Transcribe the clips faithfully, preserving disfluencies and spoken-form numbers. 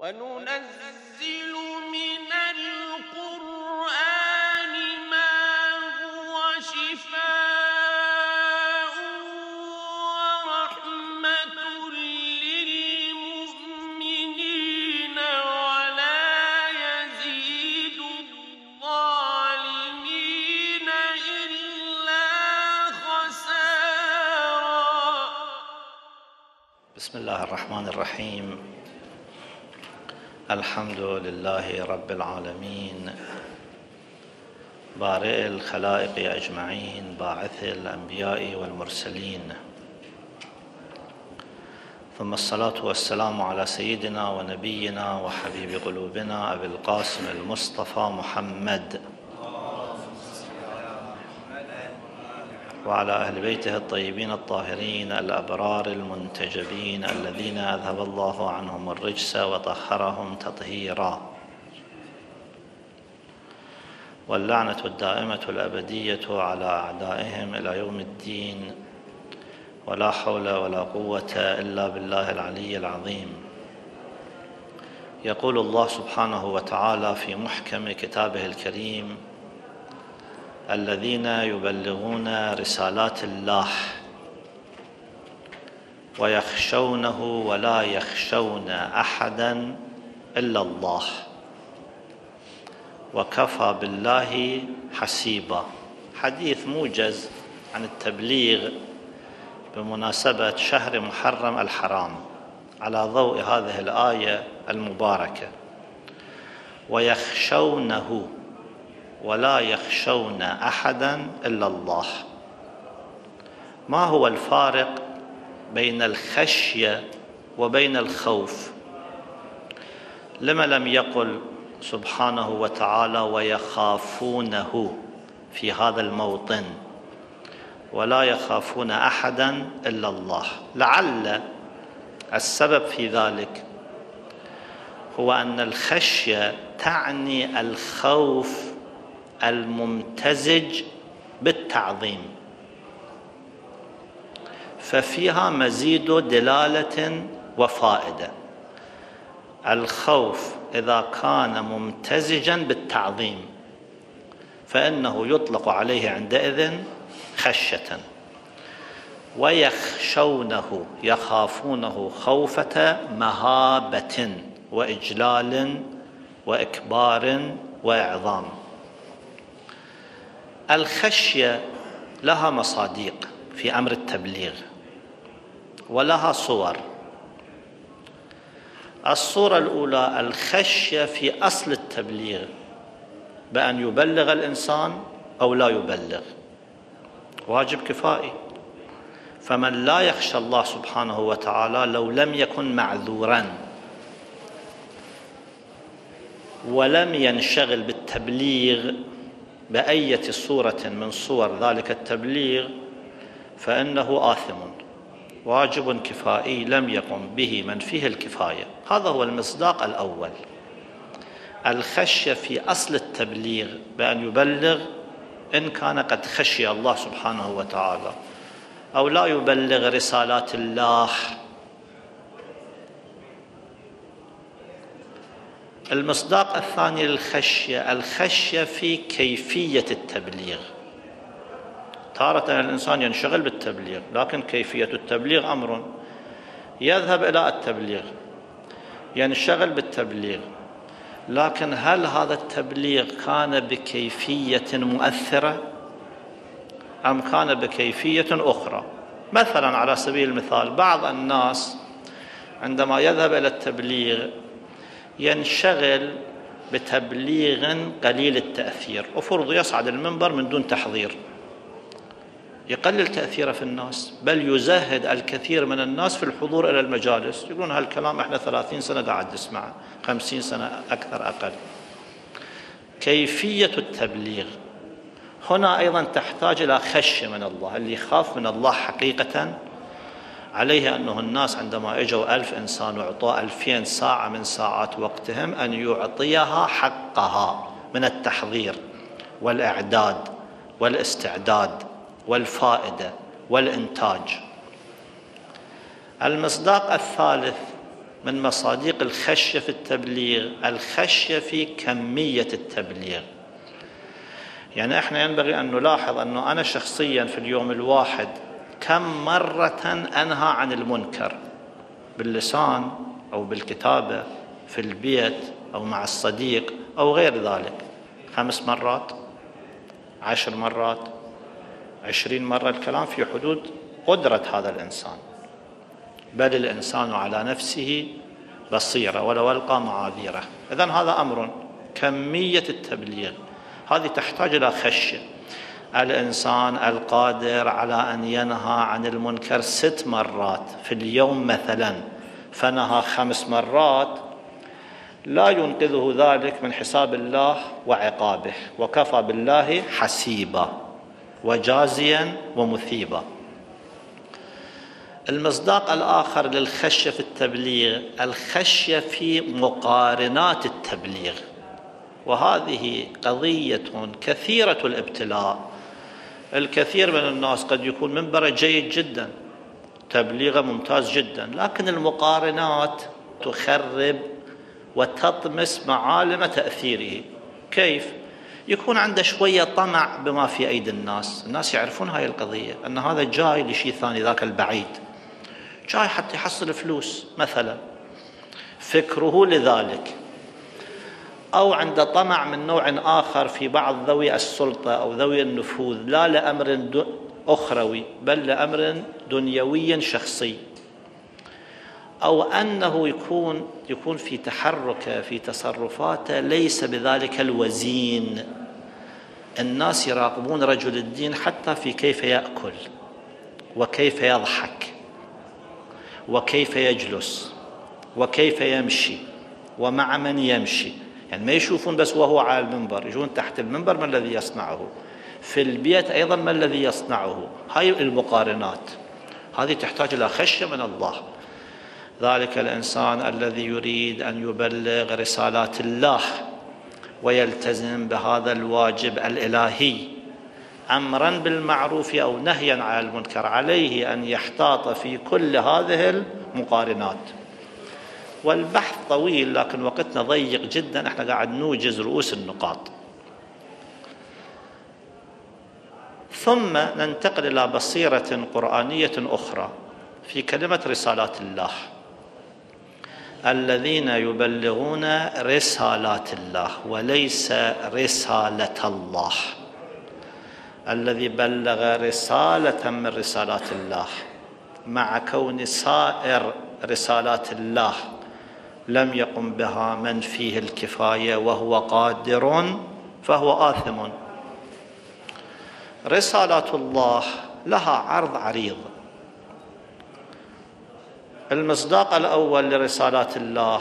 وننزل من القرآن ما هو شفاء ورحمة للمؤمنين ولا يزيد الظالمين إلا خسارا. بسم الله الرحمن الرحيم. الحمد لله رب العالمين، بارئ الخلائق أجمعين، باعث الأنبياء والمرسلين، ثم الصلاة والسلام على سيدنا ونبينا وحبيب قلوبنا أبي القاسم المصطفى محمد وعلى أهل بيته الطيبين الطاهرين الأبرار المنتجبين الذين أذهب الله عنهم الرجس وطهرهم تطهيرا، واللعنة الدائمة الأبدية على أعدائهم إلى يوم الدين، ولا حول ولا قوة إلا بالله العلي العظيم. يقول الله سبحانه وتعالى في محكم كتابه الكريم: الذين يبلغون رسالات الله ويخشونه ولا يخشون أحدا إلا الله وكفى بالله حسيبا. حديث موجز عن التبليغ بمناسبة شهر محرم الحرام على ضوء هذه الآية المباركة. ويخشونه ولا يخشون أحدا إلا الله. ما هو الفارق بين الخشية وبين الخوف؟ لما لم يقل سبحانه وتعالى ويخافونه في هذا الموطن؟ ولا يخافون أحدا إلا الله. لعل السبب في ذلك هو أن الخشية تعني الخوف الممتزج بالتعظيم، ففيها مزيد دلالة وفائدة. الخوف إذا كان ممتزجا بالتعظيم فإنه يطلق عليه عندئذ خشية. ويخشونه يخافونه خوفة مهابة وإجلال وإكبار وإعظام. الخشية لها مصادق في أمر التبليغ ولها صور. الصورة الأولى الخشية في أصل التبليغ، بأن يبلغ الإنسان أو لا يبلغ، واجب كفائي. فمن لا يخشى الله سبحانه وتعالى لو لم يكن معذورا ولم ينشغل بالتبليغ بأية صورة من صور ذلك التبليغ فإنه آثم، واجب كفائي لم يقم به من فيه الكفاية. هذا هو المصداق الأول، الخشية في أصل التبليغ، بأن يبلغ إن كان قد خشي الله سبحانه وتعالى، أو لا يبلغ رسالات الله. المصداق الثاني للخشية، الخشية في كيفية التبليغ. تارة الإنسان ينشغل بالتبليغ لكن كيفية التبليغ أمر، يذهب إلى التبليغ ينشغل بالتبليغ، لكن هل هذا التبليغ كان بكيفية مؤثرة أم كان بكيفية أخرى؟ مثلا على سبيل المثال بعض الناس عندما يذهب إلى التبليغ ينشغل بتبليغ قليل التأثير، وفرض يصعد المنبر من دون تحضير، يقلل تأثيره في الناس، بل يزهد الكثير من الناس في الحضور إلى المجالس. يقولون هالكلام احنا ثلاثين سنة قاعد نسمعه، خمسين سنة أكثر أقل. كيفية التبليغ هنا أيضا تحتاج إلى خشية من الله. اللي يخاف من الله حقيقةً عليه أنه الناس عندما إجوا ألف إنسان وعطوا ألفين ساعة من ساعات وقتهم أن يعطيها حقها من التحضير والإعداد والاستعداد والفائدة والإنتاج. المصداق الثالث من مصادق الخشية في التبليغ الخشية في كمية التبليغ. يعني احنا ينبغي ان نلاحظ انه انا شخصيا في اليوم الواحد كم مرة انهى عن المنكر باللسان او بالكتابة في البيت او مع الصديق او غير ذلك. خمس مرات، عشر مرات، عشرين مرة. الكلام في حدود قدرة هذا الإنسان. بل الإنسان على نفسه بصيرة ولو ألقى معاذيره. إذن هذا أمر كمية التبليغ هذه تحتاج إلى خشية. الإنسان القادر على أن ينهى عن المنكر ست مرات في اليوم مثلا فنهى خمس مرات، لا ينقذه ذلك من حساب الله وعقابه، وكفى بالله حسيبا وجازيا ومثيبا. المصداق الآخر للخشية في التبليغ الخشية في مقارنات التبليغ، وهذه قضية كثيرة الابتلاء. الكثير من الناس قد يكون منبره جيد جدا، تبليغه ممتاز جدا، لكن المقارنات تخرب وتطمس معالم تأثيره. كيف؟ يكون عنده شوية طمع بما في أيدي الناس. الناس يعرفون هاي القضية أن هذا جاي لشيء ثاني، ذاك البعيد جاي حتى يحصل فلوس مثلا، فكره لذلك، أو عنده طمع من نوع آخر في بعض ذوي السلطة أو ذوي النفوذ، لا لأمر أخروي بل لأمر دنيوي شخصي، أو أنه يكون يكون في تحركه في تصرفاته ليس بذلك الوزين. الناس يراقبون رجل الدين حتى في كيف يأكل وكيف يضحك وكيف يجلس وكيف يمشي ومع من يمشي. يعني ما يشوفون بس وهو على المنبر، يجون تحت المنبر ما الذي يصنعه، في البيت أيضا ما الذي يصنعه. هاي المقارنات هذه تحتاج إلى خشية من الله. ذلك الإنسان الذي يريد أن يبلغ رسالات الله ويلتزم بهذا الواجب الإلهي أمرا بالمعروف أو نهيا عن المنكر، عليه أن يحتاط في كل هذه المقارنات. والبحث طويل لكن وقتنا ضيق جدا، احنا قاعد نوجز رؤوس النقاط. ثم ننتقل إلى بصيرة قرآنية أخرى في كلمة رسالات الله. الذين يبلغون رسالات الله وليس رسالة الله. الذي بلغ رسالة من رسالات الله مع كون سائر رسالات الله لم يقم بها من فيه الكفاية وهو قادر فهو آثم. رسالات الله لها عرض عريض. المصداق الأول لرسالات الله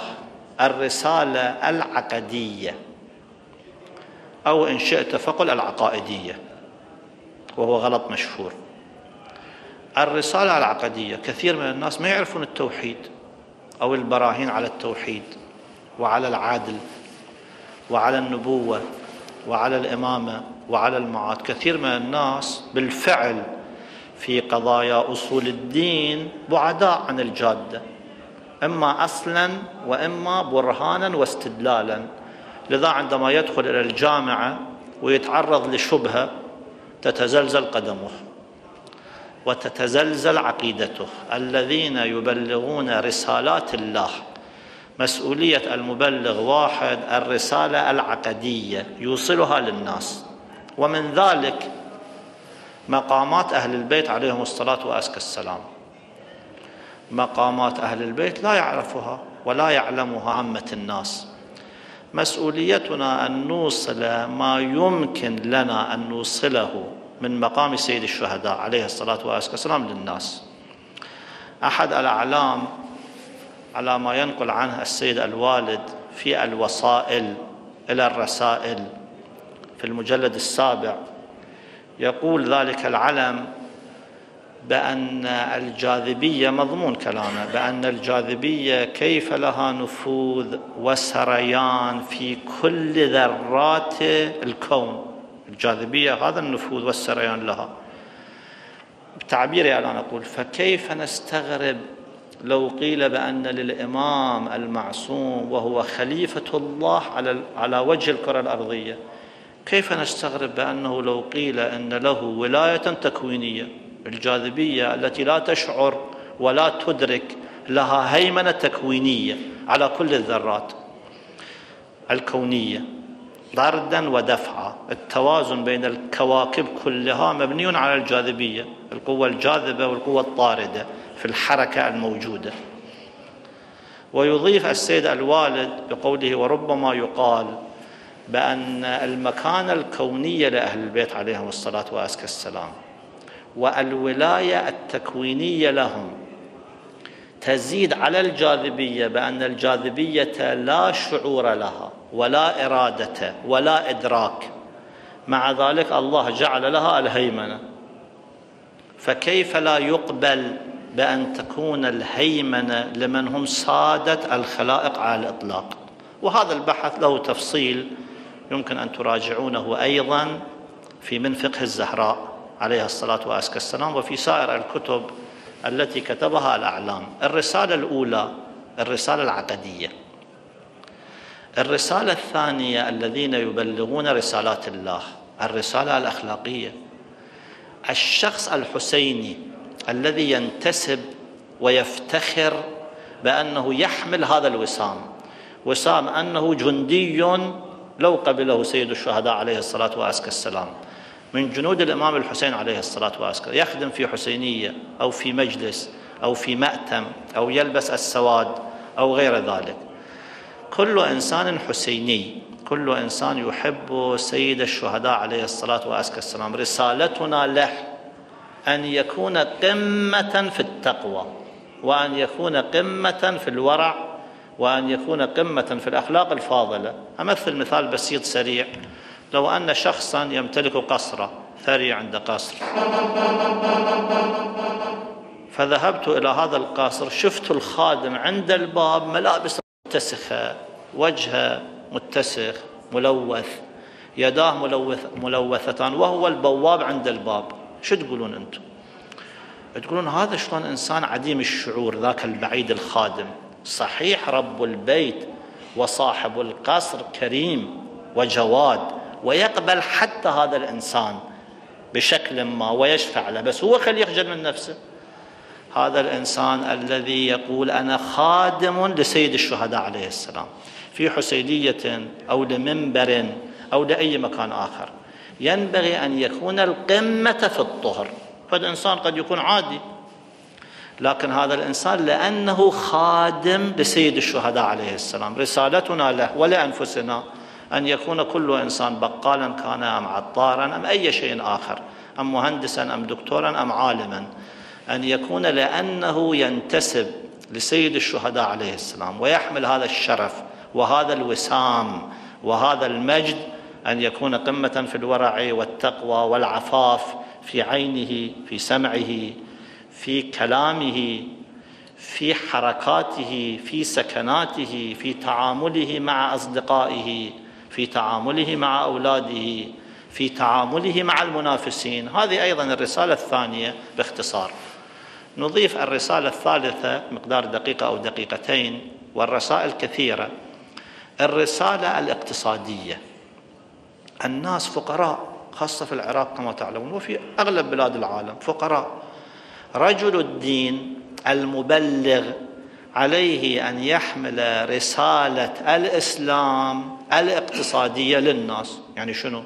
الرسالة العقدية، أو إن شئت فقل العقائدية، وهو غلط مشهور. الرسالة العقدية كثير من الناس ما يعرفون التوحيد أو البراهين على التوحيد وعلى العدل وعلى النبوة وعلى الإمامة وعلى المعاد. كثير من الناس بالفعل في قضايا أصول الدين بعداء عن الجادة، إما أصلا وإما برهانا واستدلالا. لذا عندما يدخل إلى الجامعة ويتعرض لشبهة تتزلزل قدمه وتتزلزل عقيدته. الذين يبلغون رسالات الله، مسؤولية المبلغ واحد، الرسالة العقدية يوصلها للناس. ومن ذلك مقامات أهل البيت عليهم الصلاة وأزكى السلام. مقامات أهل البيت لا يعرفها ولا يعلمها عامة الناس. مسؤوليتنا أن نوصل ما يمكن لنا أن نوصله من مقام سيد الشهداء عليه الصلاة وأزكى السلام للناس. أحد الأعلام على ما ينقل عنه السيد الوالد في الوصائل إلى الرسائل في المجلد السابع يقول ذلك العلم بأن الجاذبية، مضمون كلامه، بأن الجاذبية كيف لها نفوذ وسريان في كل ذرات الكون. الجاذبية هذا النفوذ والسريان لها. بتعبيري الآن أقول فكيف نستغرب لو قيل بأن للإمام المعصوم وهو خليفة الله على على وجه الكرة الأرضية، كيف نستغرب بأنه لو قيل أن له ولاية تكوينية، الجاذبية التي لا تشعر ولا تدرك لها هيمنة تكوينية على كل الذرات الكونية طردا ودفعا، التوازن بين الكواكب كلها مبني على الجاذبية، القوة الجاذبة والقوة الطاردة في الحركة الموجودة. ويضيف السيد الوالد بقوله وربما يقال بأن المكانة الكونية لأهل البيت عليهم الصلاة وأزكى السلام والولاية التكوينية لهم تزيد على الجاذبية، بأن الجاذبية لا شعور لها ولا إرادة ولا إدراك، مع ذلك الله جعل لها الهيمنة، فكيف لا يقبل بأن تكون الهيمنة لمن هم سادة الخلائق على الإطلاق؟ وهذا البحث له تفصيل يمكن أن تراجعونه أيضا في من فقه الزهراء عليها الصلاة وأزكى السلام، وفي سائر الكتب التي كتبها الأعلام. الرسالة الأولى الرسالة العقدية، الرسالة الثانية الذين يبلغون رسالات الله، الرسالة الأخلاقية. الشخص الحسيني الذي ينتسب ويفتخر بأنه يحمل هذا الوسام، وسام أنه جندي لو قبله سيد الشهداء عليه الصلاة وأزكى السلام من جنود الإمام الحسين عليه الصلاة والسلام، يخدم في حسينية أو في مجلس أو في مأتم أو يلبس السواد أو غير ذلك. كل إنسان حسيني، كل إنسان يحب سيد الشهداء عليه الصلاة والسلام، رسالتنا له أن يكون قمة في التقوى، وأن يكون قمة في الورع، وأن يكون قمة في الأخلاق الفاضلة. أمثل مثال بسيط سريع، لو أن شخصا يمتلك قصرة، ثري عند قصر، فذهبت إلى هذا القصر، شفت الخادم عند الباب ملابس متسخة، وجهه متسخ ملوث، يداه ملوث ملوثتان، وهو البواب عند الباب. شو تقولون أنتم؟ تقولون هذا شلون إنسان عديم الشعور، ذاك البعيد الخادم. صحيح رب البيت وصاحب القصر كريم وجواد ويقبل حتى هذا الإنسان بشكل ما ويشفع له، بس هو خليه يخجل من نفسه. هذا الإنسان الذي يقول أنا خادم لسيد الشهداء عليه السلام في حسينية أو لمنبر أو لأي مكان آخر، ينبغي أن يكون القمة في الطهر. فالإنسان قد يكون عادي، لكن هذا الإنسان لأنه خادم لسيد الشهداء عليه السلام، رسالتنا له ولأنفسنا أن يكون كل إنسان بقالا كان أم عطارا أم أي شيء آخر، أم مهندسا أم دكتورا أم عالما، أن يكون لأنه ينتسب لسيد الشهداء عليه السلام ويحمل هذا الشرف وهذا الوسام وهذا المجد، أن يكون قمة في الورع والتقوى والعفاف في عينه، في سمعه، في كلامه، في حركاته، في سكناته، في تعامله مع أصدقائه، في تعامله مع أولاده، في تعامله مع المنافسين. هذه أيضا الرسالة الثانية باختصار. نضيف الرسالة الثالثة مقدار دقيقة أو دقيقتين، والرسائل كثيرة. الرسالة الاقتصادية، الناس فقراء خاصة في العراق كما تعلمون، وفي أغلب بلاد العالم فقراء. رجل الدين المبلغ عليه أن يحمل رسالة الإسلام الاقتصادية للناس. يعني شنو؟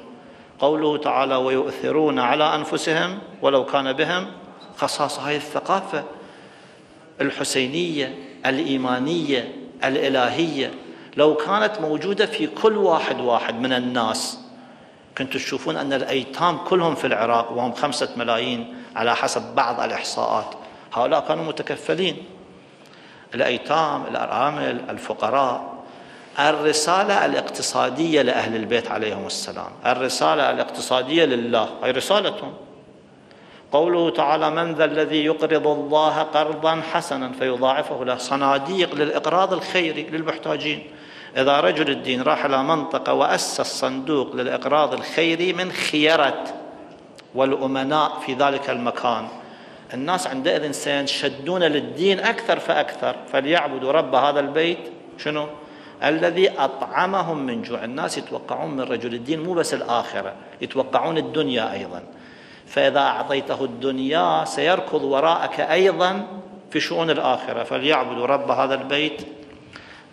قوله تعالى ويؤثرون على أنفسهم ولو كان بهم خصاصة. هذه الثقافة الحسينية الإيمانية الإلهية لو كانت موجودة في كل واحد واحد من الناس، كنتوا تشوفون أن الأيتام كلهم في العراق وهم خمسة ملايين على حسب بعض الإحصاءات، هؤلاء كانوا متكفلين، الأيتام، الأرامل، الفقراء. الرسالة الاقتصادية لأهل البيت عليهم السلام، الرسالة الاقتصادية لله، هي رسالتهم. قوله تعالى من ذا الذي يقرض الله قرضا حسنا فيضاعفه له، صناديق للإقراض الخيري للمحتاجين. إذا رجل الدين راح إلى منطقة وأسس صندوق للإقراض الخيري من خيرة والأمناء في ذلك المكان، الناس عندئذ سينشدون للدين أكثر فأكثر. فليعبدوا رب هذا البيت شنو؟ الذي أطعمهم من جوع. الناس يتوقعون من رجل الدين مو بس الآخرة، يتوقعون الدنيا أيضا. فإذا أعطيته الدنيا سيركض وراءك أيضا في شؤون الآخرة. فليعبدوا رب هذا البيت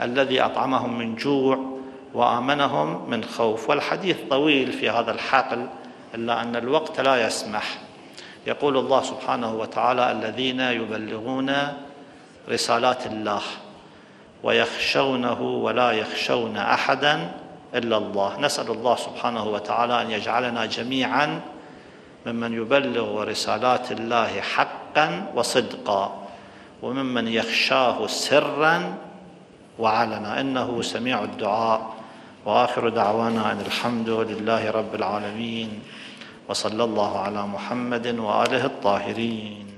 الذي أطعمهم من جوع وآمنهم من خوف. والحديث طويل في هذا الحقل إلا أن الوقت لا يسمح. يقول الله سبحانه وتعالى: الذين يبلغون رسالات الله ويخشونه ولا يخشون أحدا إلا الله. نسأل الله سبحانه وتعالى أن يجعلنا جميعا ممن يبلغ رسالات الله حقا وصدقا، وممن يخشاه سرا وعلنا، إنه سميع الدعاء. وآخر دعوانا أن الحمد لله رب العالمين، وصلى الله على محمد وآله الطاهرين.